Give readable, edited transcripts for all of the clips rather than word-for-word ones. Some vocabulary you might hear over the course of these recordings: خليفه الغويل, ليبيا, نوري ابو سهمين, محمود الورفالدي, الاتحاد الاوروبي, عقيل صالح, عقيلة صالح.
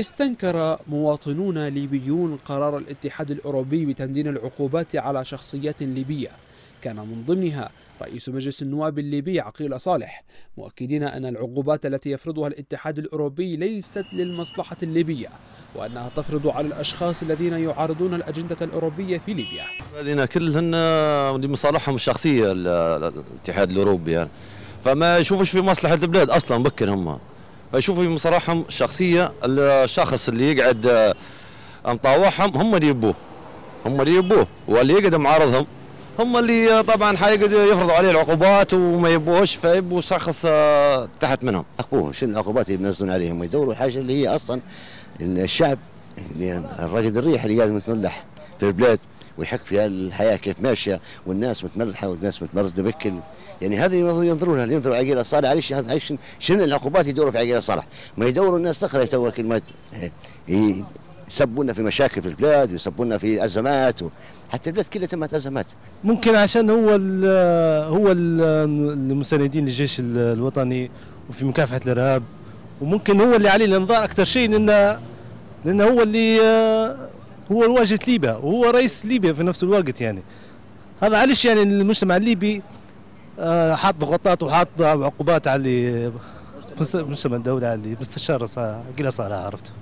استنكر مواطنون ليبيون قرار الاتحاد الأوروبي بتمديد العقوبات على شخصيات ليبية كان من ضمنها رئيس مجلس النواب الليبي عقيل صالح، مؤكدين أن العقوبات التي يفرضها الاتحاد الأوروبي ليست للمصلحة الليبية، وأنها تفرض على الأشخاص الذين يعارضون الأجندة الأوروبية في ليبيا. هذين كلهن لمصالحهم الشخصية الاتحاد الأوروبي، يعني فما يشوفوش في مصلحة البلاد أصلا بكر هم، فيشوفوا في مصالحهم الشخصية. الشخص اللي يقعد مطاوعهم هم اللي يبوه، واللي يقعد معارضهم هم اللي طبعا حيقدروا يفرضوا عليه العقوبات وما يبوهش، فيبوا شخص تحت منهم. شنو العقوبات اللي بينزلون عليهم؟ ويدوروا الحاجه اللي هي اصلا الشعب الراقد الريح اللي قاعد متملح في البلاد ويحك فيها الحياه كيف ماشيه، والناس متملحه والناس متمرده بكل، يعني هذه ينظروا لها، ينظروا عقيله صالح. علاش شنو العقوبات يدوروا في عقيله صالح؟ ما يدوروا الناس اخرى تو كلمه يسبونا في مشاكل في البلاد ويسبونا في ازمات، حتى البلاد كلها تمت ازمات. ممكن عشان هو المساندين للجيش الوطني وفي مكافحه الارهاب، وممكن هو اللي عليه الانظار اكثر شيء، لانه هو اللي هو الواجهة ليبيا وهو رئيس ليبيا في نفس الوقت. يعني هذا علاش يعني المجتمع الليبي حاط ضغوطات وحاط عقوبات على المجتمع الدولي على مستشار عقيلة صالح، عرفت؟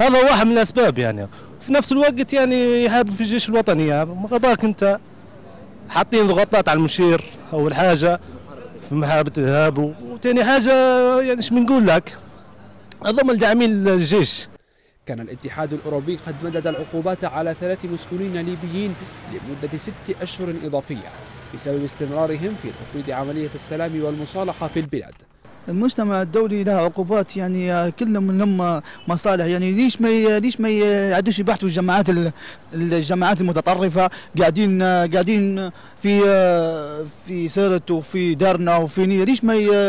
هذا واحد من الاسباب. يعني في نفس الوقت يعني يحارب في الجيش الوطني، يعني مغباك انت حاطين ضغوطات على المشير اول حاجه في محاربه الارهاب، وثاني حاجه يعني ايش بنقول لك هذوما الداعمين الجيش. كان الاتحاد الأوروبي قد مدد العقوبات على 3 مسؤولين ليبيين لمدة 6 أشهر إضافية بسبب استمرارهم في تفويض عملية السلام والمصالحة في البلاد. المجتمع الدولي له عقوبات، يعني كلهم لهم مصالح. يعني ليش ما يعدوش يبحثوا الجماعات المتطرفه قاعدين في سيرت وفي دارنا وفي نية.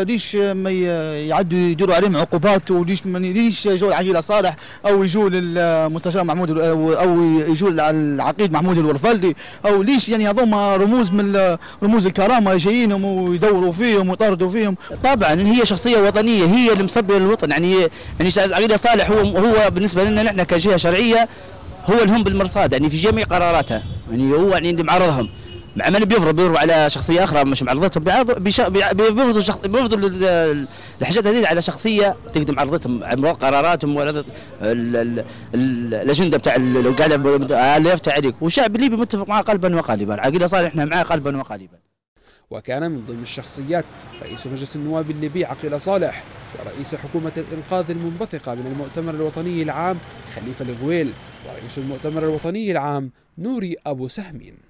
ليش ما يعدوا يديروا عليهم عقوبات؟ وليش يجوا لعقيله صالح او يجوا للمستشار محمود او يجوا للعقيد محمود الورفالدي؟ او ليش يعني هذوما رموز من رموز الكرامه جايينهم ويدوروا فيهم ويطاردوا فيهم؟ طبعا هي شخصيه وطنيه، هي اللي مصبر الوطن. يعني عقيله صالح هو بالنسبه لنا نحن كجهه شرعيه هو الهم بالمرصاد، يعني في جميع قراراتها. يعني هو يعني اللي معرضهم، مع من بيفرض على شخصيه اخرى مش معرضتهم، بيفرضوا الحاجات هذه على شخصيه تقدم معرضتهم قراراتهم ولا الاجنده بتاع اللي يفتح عليك. والشعب الليبي متفق معاه قلبا وقالبا، عقيله صالح احنا معاه قلبا وقالبا. وكان من ضمن الشخصيات رئيس مجلس النواب الليبي عقيل صالح، ورئيس حكومة الإنقاذ المنبثقة من المؤتمر الوطني العام خليفه الغويل، ورئيس المؤتمر الوطني العام نوري ابو سهمين.